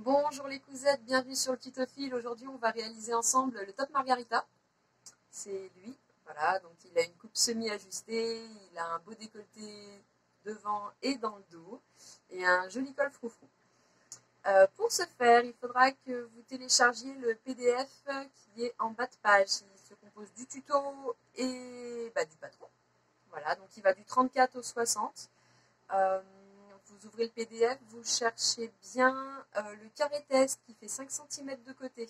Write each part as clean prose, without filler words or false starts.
Bonjour les cousettes, bienvenue sur le tutofil. Aujourd'hui on va réaliser ensemble le Top Margarita. C'est lui, voilà, donc il a une coupe semi-ajustée, il a un beau décolleté devant et dans le dos, et un joli col froufrou. Pour ce faire, il faudra que vous téléchargiez le PDF qui est en bas de page. Il se compose du tuto et du patron. Voilà, donc il va du 34 au 60. Vous ouvrez le PDF, vous cherchez bien le carré test qui fait 5 cm de côté.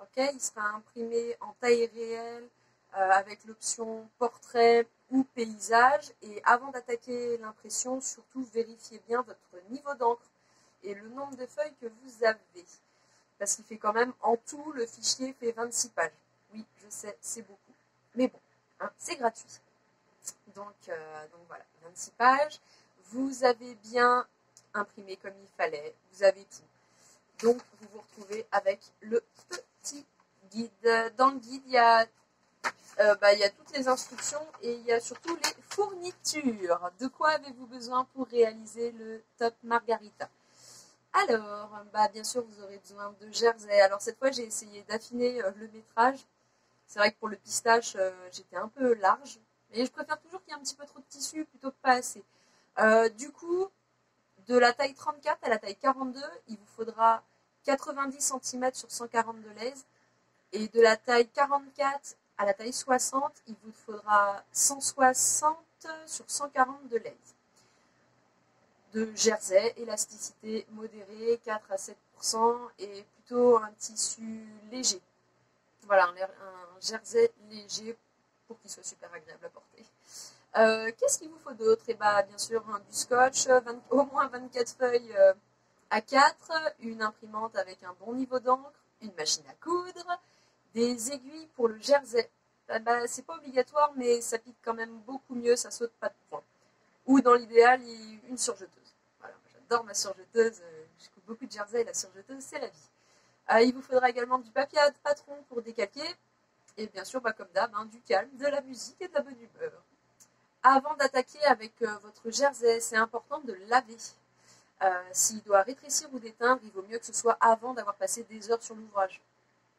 Okay, il sera imprimé en taille réelle avec l'option portrait ou paysage. Et avant d'attaquer l'impression, surtout vérifiez bien votre niveau d'encre et le nombre de feuilles que vous avez. Parce qu'il fait quand même, en tout, le fichier fait 26 pages. Oui, je sais, c'est beaucoup. Mais bon, hein, c'est gratuit. Donc voilà, 26 pages. Vous avez bien imprimé comme il fallait, vous avez tout. Donc, vous vous retrouvez avec le petit guide. Dans le guide, il y a toutes les instructions et il y a surtout les fournitures. De quoi avez-vous besoin pour réaliser le Top Margarita? Alors, bien sûr, vous aurez besoin de jersey. Alors, cette fois, j'ai essayé d'affiner le métrage. C'est vrai que pour le pistache, j'étais un peu large. Mais je préfère toujours qu'il y ait un petit peu trop de tissu plutôt que pas assez. Du coup, de la taille 34 à la taille 42, il vous faudra 90 cm sur 140 de lèse. Et de la taille 44 à la taille 60, il vous faudra 160 sur 140 de lèse. De jersey, élasticité modérée, 4 à 7%, et plutôt un tissu léger. Voilà, un jersey léger pour qu'il soit super agréable à porter. Qu'est-ce qu'il vous faut d'autre? Et bien sûr, du scotch, au moins 24 feuilles A4, une imprimante avec un bon niveau d'encre, une machine à coudre, des aiguilles pour le jersey. C'est pas obligatoire, mais ça pique quand même beaucoup mieux, ça saute pas de points. Ou dans l'idéal, une surjeteuse. Voilà, j'adore ma surjeteuse, je coupe beaucoup de jersey, la surjeteuse, c'est la vie. Il vous faudra également du papier à patron pour décalquer, et bien sûr, comme d'hab, du calme, de la musique et de la bonne humeur. Avant d'attaquer avec votre jersey, c'est important de laver. S'il doit rétrécir ou déteindre, il vaut mieux que ce soit avant d'avoir passé des heures sur l'ouvrage.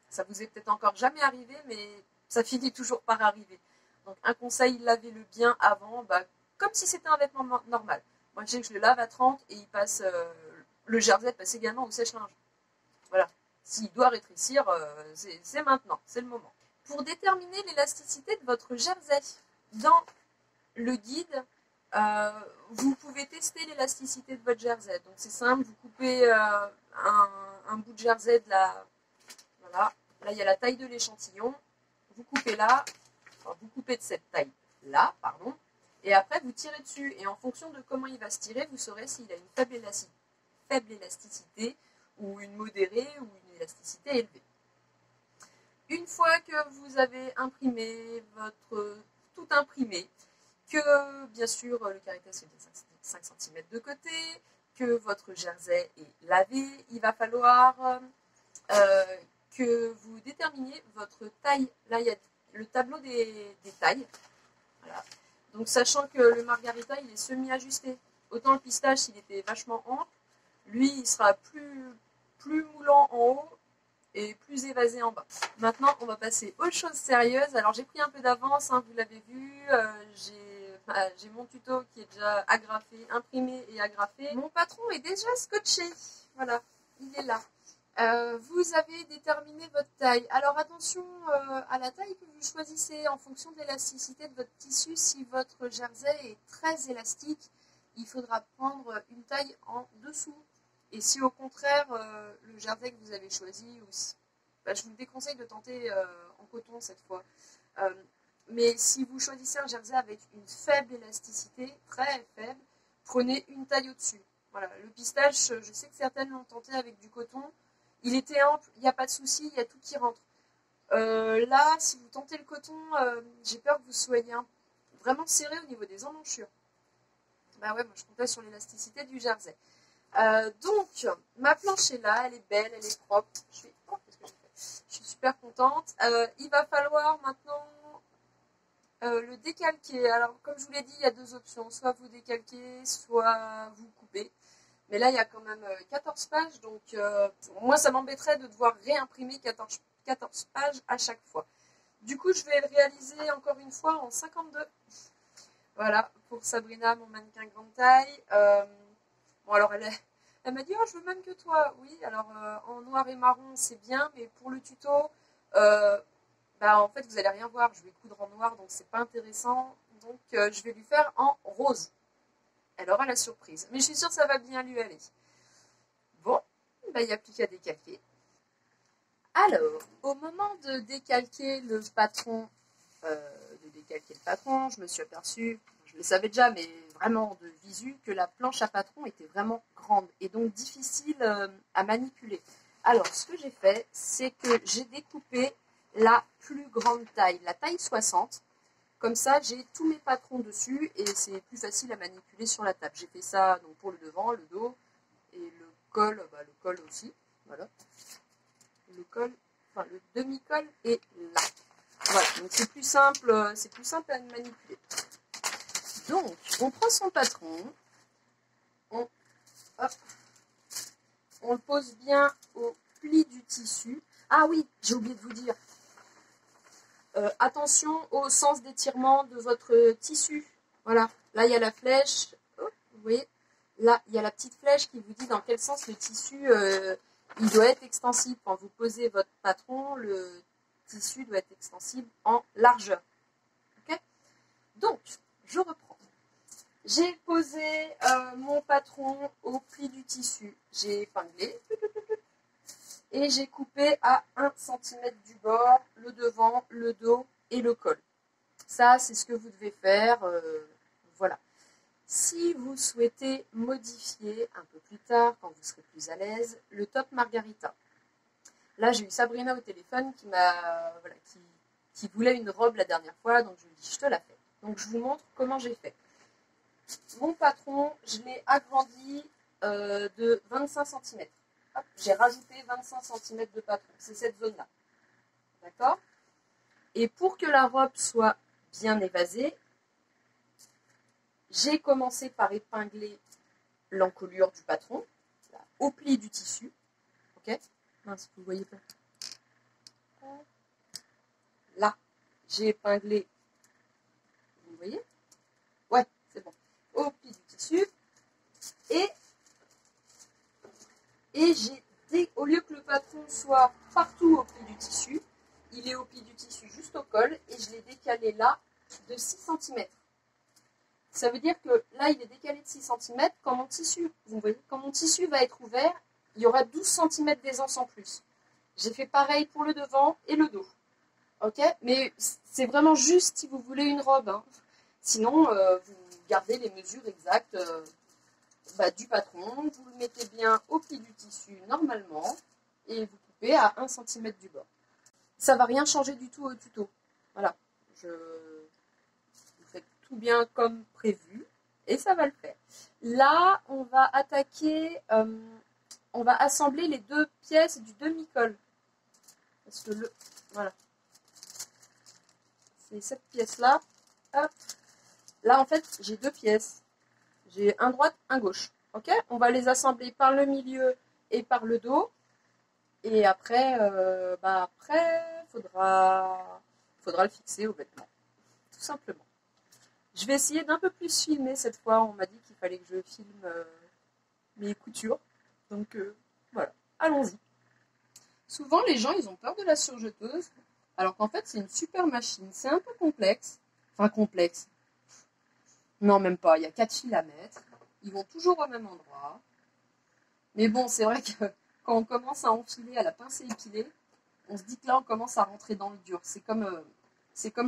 Ça vous est peut-être encore jamais arrivé, mais ça finit toujours par arriver. Donc un conseil, lavez-le bien avant, comme si c'était un vêtement normal. Moi, je sais que je le lave à 30 et il passe, le jersey passe également au sèche-linge. Voilà, s'il doit rétrécir, c'est maintenant, c'est le moment. Pour déterminer l'élasticité de votre jersey, dans le guide, vous pouvez tester l'élasticité de votre jersey. Donc c'est simple, vous coupez un bout de jersey de la... Voilà, là il y a la taille de l'échantillon. Vous coupez là, enfin, vous coupez de cette taille-là, pardon. Et après vous tirez dessus. Et en fonction de comment il va se tirer, vous saurez s'il a une faible élasticité ou une modérée ou une élasticité élevée. Une fois que vous avez imprimé tout imprimé, que bien sûr le carré test fait 5 cm de côté, que votre jersey est lavé, il va falloir que vous déterminiez votre taille. Là, il y a le tableau des tailles. Voilà. Donc, sachant que le margarita, il est semi-ajusté. Autant le pistache, il était vachement ample. Lui, il sera plus moulant en haut et plus évasé en bas. Maintenant, on va passer aux choses sérieuses. Alors, j'ai pris un peu d'avance, vous l'avez vu. J'ai mon tuto qui est déjà agrafé, imprimé et agrafé. Mon patron est déjà scotché. Voilà, il est là. Vous avez déterminé votre taille. Alors attention à la taille que vous choisissez en fonction de l'élasticité de votre tissu. Si votre jersey est très élastique, il faudra prendre une taille en dessous. Et si au contraire, le jersey que vous avez choisi, je vous déconseille de tenter en coton cette fois. Mais si vous choisissez un jersey avec une faible élasticité, très faible, prenez une taille au-dessus. Voilà. Le pistache, je sais que certaines l'ont tenté avec du coton. Il était ample, il n'y a pas de souci, il y a tout qui rentre. Là, si vous tentez le coton, j'ai peur que vous soyez vraiment serré au niveau des emmanchures. Moi je comptais sur l'élasticité du jersey. Donc, ma planche est là, elle est belle, elle est propre. Je suis super contente. Il va falloir maintenant le décalquer. Alors, comme je vous l'ai dit, il y a deux options. Soit vous décalquez, soit vous coupez. Mais là, il y a quand même 14 pages, donc moi, ça m'embêterait de devoir réimprimer 14 pages à chaque fois. Du coup, je vais le réaliser encore une fois en 52. Voilà, pour Sabrina, mon mannequin grande taille. Bon, alors, elle m'a dit, oh, je veux même que toi. Oui, alors, en noir et marron, c'est bien, mais pour le tuto, bah, en fait, vous n'allez rien voir. Je vais coudre en noir, donc c'est pas intéressant. Donc, je vais lui faire en rose. Elle aura la surprise. Mais je suis sûre que ça va bien lui aller. Bon, ben, il n'y a plus qu'à décalquer. Alors, au moment de décalquer le patron, je me suis aperçue, je le savais déjà, mais vraiment de visu, que la planche à patron était vraiment grande et donc difficile à manipuler. Alors, ce que j'ai fait, c'est que j'ai découpé la plus grande taille, la taille 60. Comme ça, j'ai tous mes patrons dessus et c'est plus facile à manipuler sur la table. J'ai fait ça donc, pour le devant, le dos et le col, bah, le col aussi. Voilà. Le col, enfin le demi-col est là. Voilà, donc c'est plus simple à manipuler. Donc, on prend son patron, on le pose bien au pli du tissu. Ah oui, j'ai oublié de vous dire. Attention au sens d'étirement de votre tissu. Voilà, là il y a la flèche. Oh, vous voyez, là il y a la petite flèche qui vous dit dans quel sens le tissu il doit être extensible. Quand vous posez votre patron, le tissu doit être extensible en largeur. Okay, donc, je reprends. J'ai posé mon patron au pli du tissu. J'ai épinglé. Et j'ai coupé à 1 cm du bord, le devant, le dos et le col. Ça, c'est ce que vous devez faire. Voilà. Si vous souhaitez modifier un peu plus tard, quand vous serez plus à l'aise, le top margarita. Là, j'ai eu Sabrina au téléphone qui voulait une robe la dernière fois. Donc, je lui ai dit, je te la fais. Donc, je vous montre comment j'ai fait. Mon patron, je l'ai agrandi de 25 cm. J'ai rajouté 25 cm de patron. C'est cette zone-là. D'accord? Et pour que la robe soit bien évasée, j'ai commencé par épingler l'encolure du patron là, au pli du tissu. Ok? Mince, vous ne voyez pas. Là, j'ai épinglé. Vous voyez? Ouais, c'est bon. Au pli du tissu. Et au lieu que le patron soit partout au pli du tissu, il est au pli du tissu juste au col et je l'ai décalé là de 6 cm. Ça veut dire que là, il est décalé de 6 cm quand mon tissu, vous voyez, quand mon tissu va être ouvert, il y aura 12 cm d'aisance en plus. J'ai fait pareil pour le devant et le dos. Ok, mais c'est vraiment juste si vous voulez une robe. Hein. Sinon, vous gardez les mesures exactes. Du patron, vous le mettez bien au pied du tissu normalement et vous coupez à 1 cm du bord. Ça ne va rien changer du tout au tuto. Voilà, vous faites tout bien comme prévu et ça va le faire. Là, on va attaquer, on va assembler les deux pièces du demi-col. Parce que voilà, c'est cette pièce-là. Hop. Là, en fait, j'ai deux pièces. J'ai un droite, un gauche. Okay, on va les assembler par le milieu et par le dos. Et après, faudra le fixer au vêtement. Tout simplement. Je vais essayer d'un peu plus filmer cette fois. On m'a dit qu'il fallait que je filme mes coutures. Donc, voilà. Allons-y. Souvent, les gens, ils ont peur de la surjeteuse. Alors qu'en fait, c'est une super machine. C'est un peu complexe. Enfin, complexe. Non, même pas. Il y a 4 fils à mettre. Ils vont toujours au même endroit. Mais bon, c'est vrai que quand on commence à enfiler à la pince épilée, on se dit que là, on commence à rentrer dans le dur. C'est comme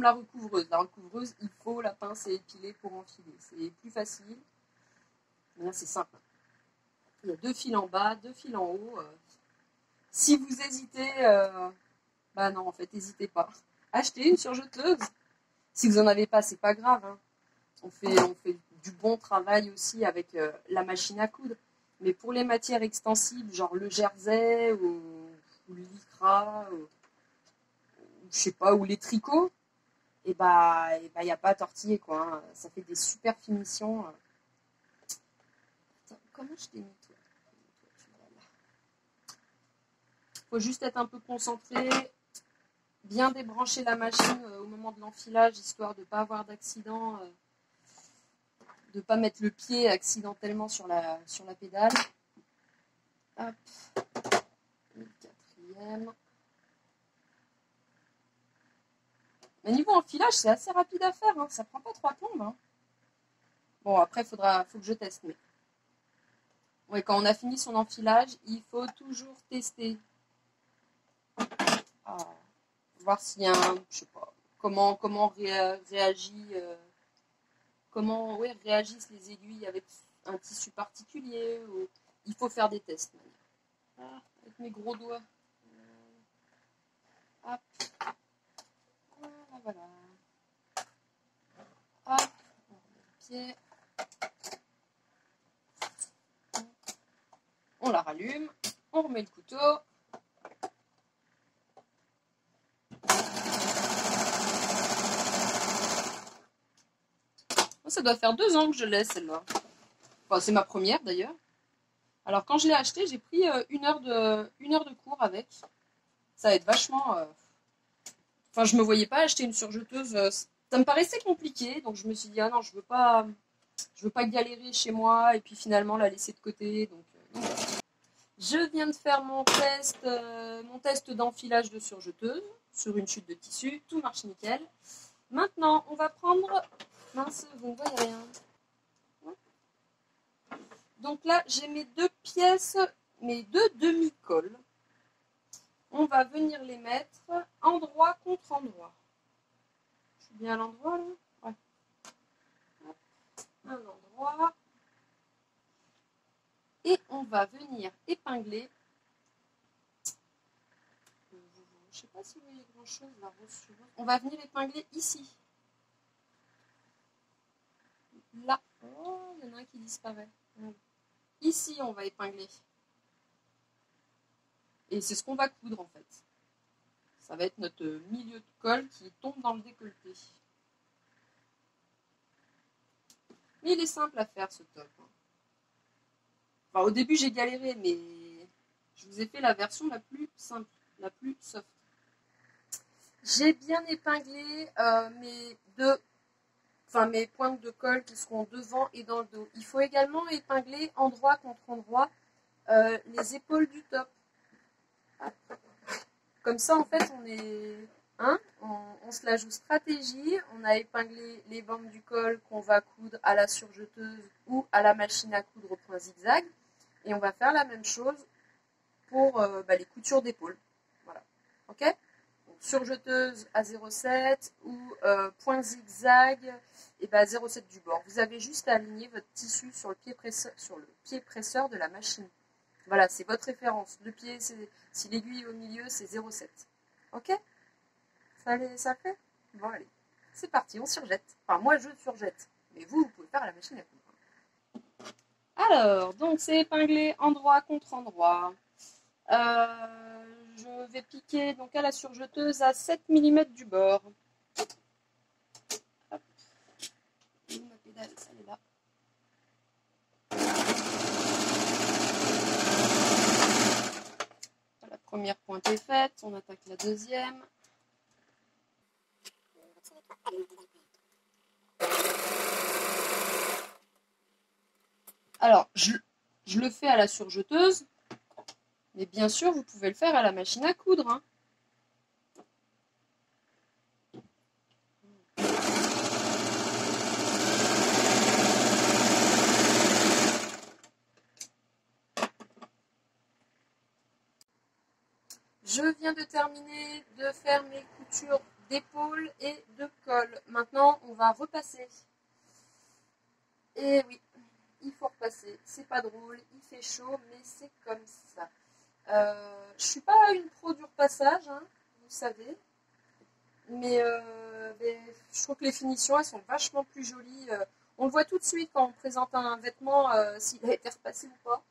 la recouvreuse. La recouvreuse, il faut la pince épilée pour enfiler. C'est plus facile. Bien, c'est simple. Il y a 2 fils en bas, 2 fils en haut. Si vous hésitez, non, en fait, n'hésitez pas. Achetez une surjeteuse. Si vous n'en avez pas, c'est pas grave, hein. On fait du bon travail aussi avec la machine à coudre. Mais pour les matières extensibles, genre le jersey ou le lycra, je sais pas, ou les tricots, et bah, y a pas à tortiller, quoi. Hein. Ça fait des super finitions. Attends, comment je t'ai mis, toi ? faut juste être un peu concentré, bien débrancher la machine au moment de l'enfilage, histoire de ne pas avoir d'accident, de ne pas mettre le pied accidentellement sur la pédale. Hop, le quatrième. Mais niveau enfilage, c'est assez rapide à faire, hein. Ça prend pas 3 tombes. Hein. Bon, après, il faut que je teste. Mais... ouais, quand on a fini son enfilage, il faut toujours tester. Ah, voir s'il y a un... je sais pas, comment réagissent les aiguilles avec un tissu particulier. Ou... il faut faire des tests. Ah, avec mes gros doigts. Hop. Voilà. Hop, on remet le pied. On la rallume, on remet le couteau. Ça doit faire 2 ans que je l'ai celle-là. Enfin, c'est ma première d'ailleurs. Alors quand je l'ai achetée, j'ai pris une heure de cours avec. Ça va être vachement... enfin, je ne me voyais pas acheter une surjeteuse. Ça me paraissait compliqué, donc je me suis dit, ah non, je veux pas galérer chez moi, et puis finalement la laisser de côté. Donc je viens de faire mon test d'enfilage de surjeteuse sur une chute de tissu. Tout marche nickel. Maintenant, on va prendre... mince, vous ne voyez rien. Donc là, j'ai mes 2 pièces, mes 2 demi-cols. On va venir les mettre endroit contre endroit. Je suis bien à l'endroit là? Ouais. Hop. Un endroit. Et on va venir épingler. Je ne sais pas si vous voyez grand chose là. On va venir épingler ici. Là. Oh, il y en a un qui disparaît. Ici, on va épingler. Et c'est ce qu'on va coudre en fait. Ça va être notre milieu de colle qui tombe dans le décolleté. Mais il est simple à faire ce top. Enfin, au début j'ai galéré, mais je vous ai fait la version la plus simple, la plus soft. J'ai bien épinglé mes pointes de colle qui seront devant et dans le dos. Il faut également épingler endroit contre endroit les épaules du top. Comme ça, en fait, on est, hein, on se la joue stratégie. On a épinglé les bandes du col qu'on va coudre à la surjeteuse ou à la machine à coudre au point zigzag. Et on va faire la même chose pour les coutures d'épaule. Voilà. Ok. Donc, surjeteuse à 0,7 ou point zigzag et à 0,7 du bord. Vous avez juste à aligner votre tissu sur le pied presseur de la machine. Voilà, c'est votre référence. Le pied, si l'aiguille est au milieu, c'est 0,7. Ok? Ça fait? Bon, allez. C'est parti, on surjette. Enfin, moi, je surjette. Mais vous, vous pouvez faire à la machine à coudre. Alors, donc, c'est épinglé endroit contre endroit. Je vais piquer donc à la surjeteuse à 7 mm du bord. Hop. Ma pédale, elle est là. Première pointe est faite, on attaque la deuxième. Alors, je le fais à la surjeteuse, mais bien sûr, vous pouvez le faire à la machine à coudre. Hein. Je viens de terminer de faire mes coutures d'épaule et de col. Maintenant, on va repasser. Et oui, il faut repasser. C'est pas drôle, il fait chaud, mais c'est comme ça. Je suis pas une pro du repassage, hein, vous savez. Mais je trouve que les finitions, elles sont vachement plus jolies. On le voit tout de suite quand on présente un vêtement, s'il a été repassé ou pas.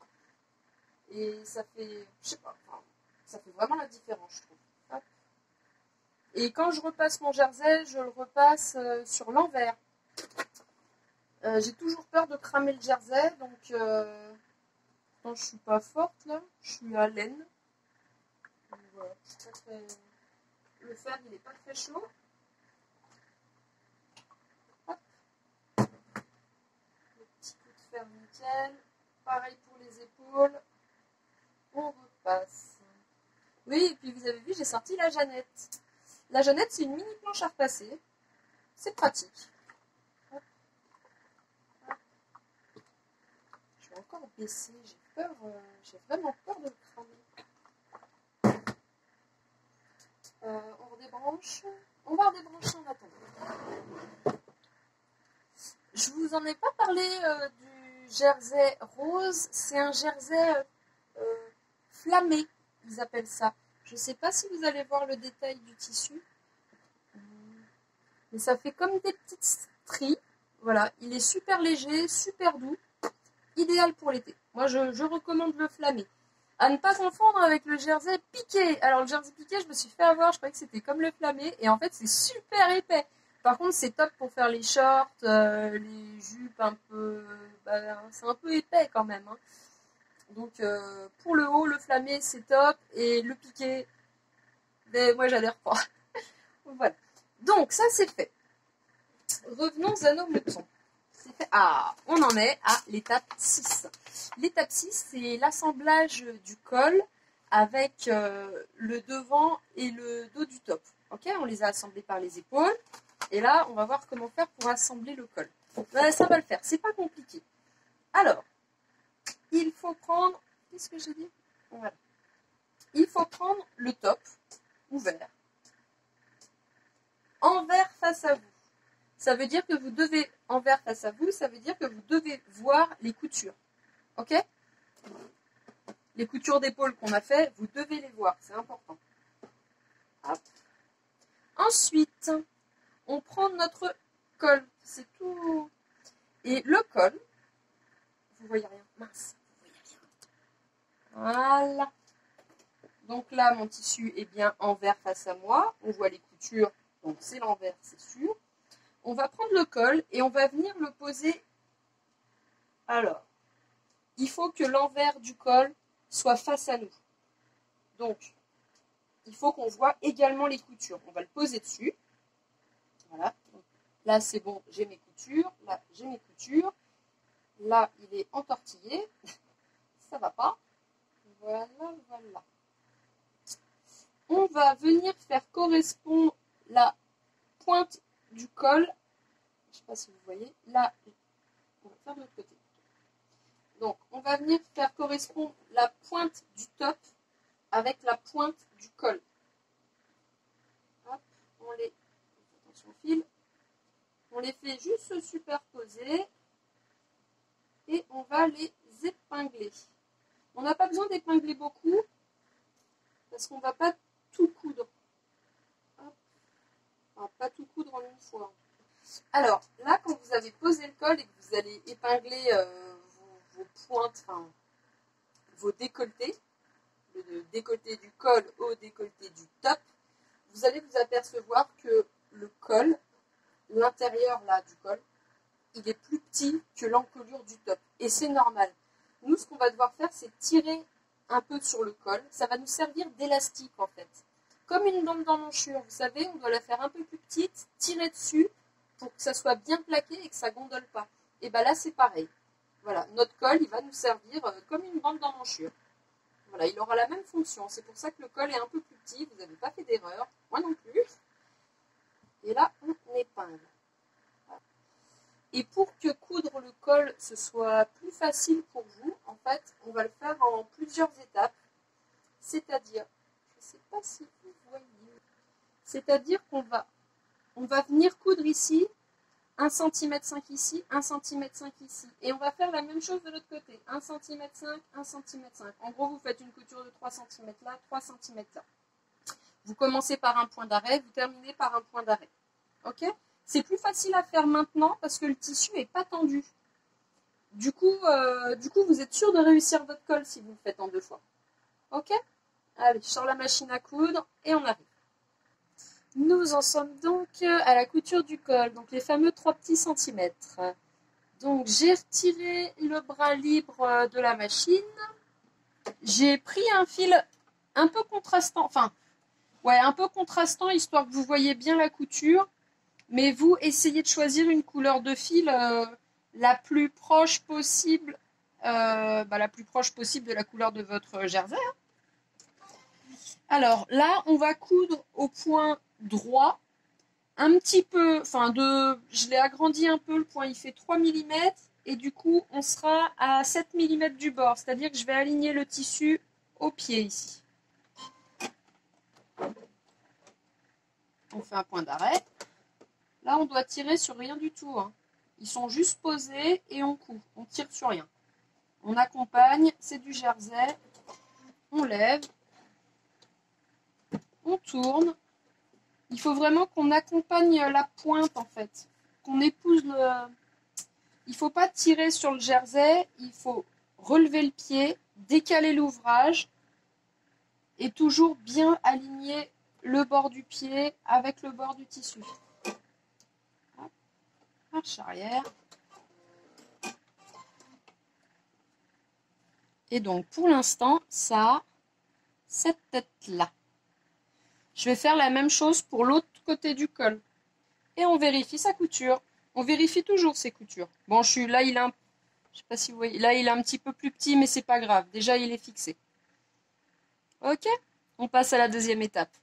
Et ça fait, je sais pas, ça fait vraiment la différence, je trouve. Hop. Et quand je repasse mon jersey, je le repasse sur l'envers. J'ai toujours peur de cramer le jersey, donc quand je suis pas forte, là, je suis à l'aine. c'est pas très... Le feu il n'est pas très chaud. Hop. Le petit coup de fer nickel. Pareil pour les épaules. On repasse. Oui, et puis vous avez vu, j'ai sorti la Jeannette. La Jeannette, c'est une mini planche à repasser. C'est pratique. Hop. Hop. Je vais encore baisser. J'ai peur. J'ai vraiment peur de le cramer. On redébranche. On va redébrancher en attendant. Je vous en ai pas parlé du jersey rose. C'est un jersey flammé. Ils appellent ça. Je ne sais pas si vous allez voir le détail du tissu. Mais ça fait comme des petites stries. Voilà. Il est super léger, super doux. Idéal pour l'été. Moi, je recommande le flammé. À ne pas confondre avec le jersey piqué. Alors, le jersey piqué, je me suis fait avoir. Je croyais que c'était comme le flammé. Et en fait, c'est super épais. Par contre, c'est top pour faire les shorts, les jupes un peu... Bah, c'est un peu épais quand même, hein. Donc pour le haut, le flammé, c'est top. Et le piqué, mais moi j'adhère pas. Voilà. Donc ça c'est fait. Revenons à nos moutons. C'est fait. Ah, on en est à l'étape 6. L'étape 6, c'est l'assemblage du col avec le devant et le dos du top. Ok, on les a assemblés par les épaules. Et là, on va voir comment faire pour assembler le col. Bah, ça va le faire, c'est pas compliqué. Alors, il faut prendre, qu'est-ce que j'ai dit? Voilà. Il faut prendre le top ouvert, envers face à vous. Ça veut dire que vous devez, envers face à vous, ça veut dire que vous devez voir les coutures. Ok? Les coutures d'épaule qu'on a fait, vous devez les voir, c'est important. Hop. Ensuite, on prend notre col, c'est tout. Et le col, vous voyez rien, mince. Voilà. Donc là, mon tissu est bien envers face à moi. On voit les coutures, donc c'est l'envers, c'est sûr. On va prendre le col et on va venir le poser. Alors, il faut que l'envers du col soit face à nous. Donc, il faut qu'on voit également les coutures. On va le poser dessus. Voilà. Donc, là, c'est bon, j'ai mes coutures. Là, j'ai mes coutures. Là, il est entortillé. Ça va pas. Voilà, voilà. On va venir faire correspondre la pointe du col. Je ne sais pas si vous voyez. Là, on va faire de l'autre côté. Donc, on va venir faire correspondre la pointe du top avec la pointe du col. Hop, on les... Attention au fil. On les fait juste se superposer. Et on va les épingler. On n'a pas besoin d'épingler beaucoup parce qu'on ne va pas tout coudre. Hop. On ne va pas tout coudre en une fois. Alors là, quand vous avez posé le col et que vous allez épingler vos pointes, enfin, vos décolletés, le décolleté du col au décolleté du top, vous allez vous apercevoir que le col, l'intérieur là du col, il est plus petit que l'encolure du top. Et c'est normal. Nous, ce qu'on va devoir faire, c'est tirer un peu sur le col. Ça va nous servir d'élastique, en fait. Comme une bande d'emmanchure, vous savez, on doit la faire un peu plus petite, tirer dessus pour que ça soit bien plaqué et que ça ne gondole pas. Et bien là, c'est pareil. Voilà, notre col, il va nous servir comme une bande d'emmanchure. Voilà, il aura la même fonction. C'est pour ça que le col est un peu plus petit. Vous n'avez pas fait d'erreur. Moi non plus. Et là, on épingle. Et pour que coudre le col, ce soit plus facile pour vous, en fait, on va le faire en plusieurs étapes. C'est-à-dire, je ne sais pas si vous voyez, c'est-à-dire qu'on va venir coudre ici, 1 cm 5 ici, 1 cm 5 ici. Et on va faire la même chose de l'autre côté, 1 cm 5, 1 cm 5. En gros, vous faites une couture de 3 cm là, 3 cm là. Vous commencez par un point d'arrêt, vous terminez par un point d'arrêt. Ok ? C'est plus facile à faire maintenant parce que le tissu n'est pas tendu. Du coup, vous êtes sûr de réussir votre col si vous le faites en deux fois. Ok? Allez, je sors la machine à coudre et on arrive. Nous en sommes donc à la couture du col, donc les fameux 3 petits centimètres. Donc, j'ai retiré le bras libre de la machine. J'ai pris un fil un peu contrastant, enfin, ouais, un peu contrastant, histoire que vous voyez bien la couture. Mais vous, essayez de choisir une couleur de fil la plus proche possible, la plus proche possible de la couleur de votre jersey. Alors là, on va coudre au point droit, un petit peu, enfin, je l'ai agrandi un peu, le point il fait 3 mm, et du coup, on sera à 7 mm du bord, c'est-à-dire que je vais aligner le tissu au pied ici. On fait un point d'arrêt. Là, on doit tirer sur rien du tout, hein. Ils sont juste posés et on coud. On tire sur rien. On accompagne. C'est du jersey. On lève. On tourne. Il faut vraiment qu'on accompagne la pointe, en fait. Qu'on épouse le... Il ne faut pas tirer sur le jersey. Il faut relever le pied, décaler l'ouvrage et toujours bien aligner le bord du pied avec le bord du tissu. Marche arrière. Et donc, pour l'instant, ça a cette tête-là. Je vais faire la même chose pour l'autre côté du col. Et on vérifie sa couture. On vérifie toujours ses coutures. Bon, là, il est un... Je sais pas si vous voyez. Là, il est un petit peu plus petit, mais c'est pas grave. Déjà, il est fixé. Ok, on passe à la deuxième étape.